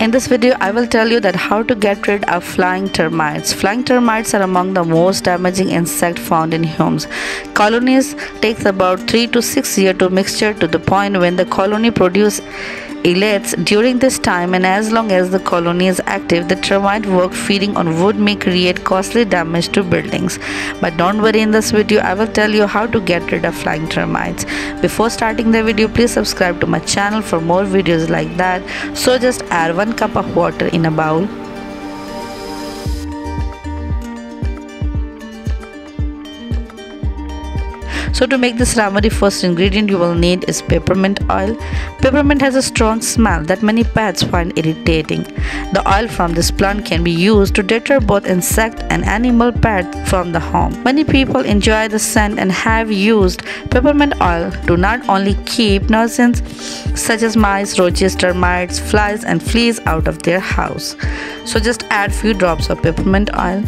In this video, I will tell you that how to get rid of flying termites. Flying termites are among the most damaging insect found in homes. Colonies takes about 3 to 6 years to mature to the point when the colony produces elates. During this time, and as long as the colony is active, the termite work feeding on wood may create costly damage to buildings. But don't worry, in this video, I will tell you how to get rid of flying termites. Before starting the video, please subscribe to my channel for more videos like that. So just add 1 cup of water in a bowl. So to make this remedy, first ingredient you will need is peppermint oil. Peppermint has a strong smell that many pets find irritating. The oil from this plant can be used to deter both insect and animal pets from the home. Many people enjoy the scent and have used peppermint oil to not only keep nuisances such as mice, roaches, termites, flies and fleas out of their house. So just add few drops of peppermint oil.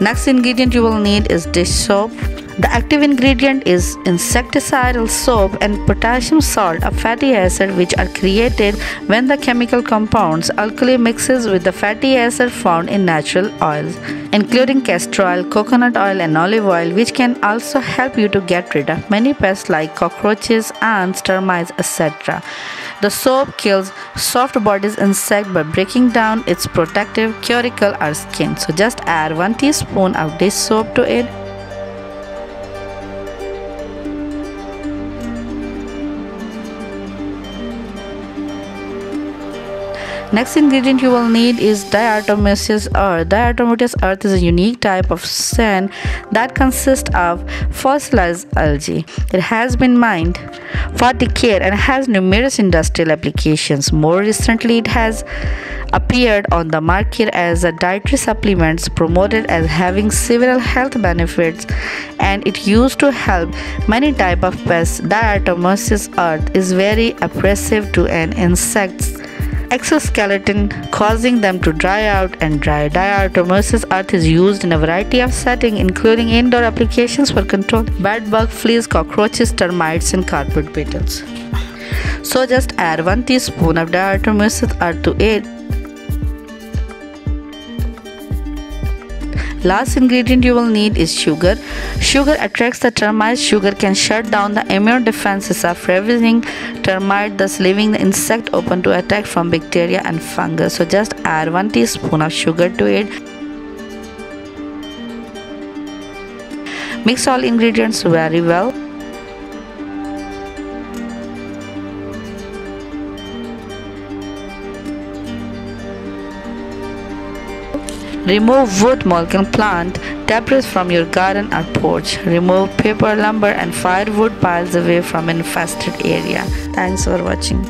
Next ingredient you will need is dish soap. The active ingredient is insecticidal soap and potassium salt, a fatty acid which are created when the chemical compounds alkali mixes with the fatty acid found in natural oils, including castor oil, coconut oil and olive oil, which can also help you to get rid of many pests like cockroaches, ants, termites, etc. The soap kills soft-bodied insects by breaking down its protective cuticle or skin. So just add 1 teaspoon of dish soap to it. Next ingredient you will need is diatomaceous earth. Diatomaceous earth is a unique type of sand that consists of fossilized algae. It has been mined for decades and has numerous industrial applications. More recently, it has appeared on the market as a dietary supplement, promoted as having several health benefits, and it used to help many types of pests. Diatomaceous earth is very oppressive to an insect's exoskeleton, causing them to dry out and dry. Diatomaceous earth is used in a variety of settings, including indoor applications for control bed bug, fleas, cockroaches, termites and carpet beetles. So just add 1 teaspoon of diatomaceous earth to it. Last ingredient you will need is sugar. Sugar attracts the termites. Sugar can shut down the immune defenses of ravening termite, thus leaving the insect open to attack from bacteria and fungus. So just add 1 teaspoon of sugar to it. Mix all ingredients very well. Remove wood, mulch and plant debris from your garden or porch. Remove paper, lumber and firewood piles away from infested area. Thanks for watching.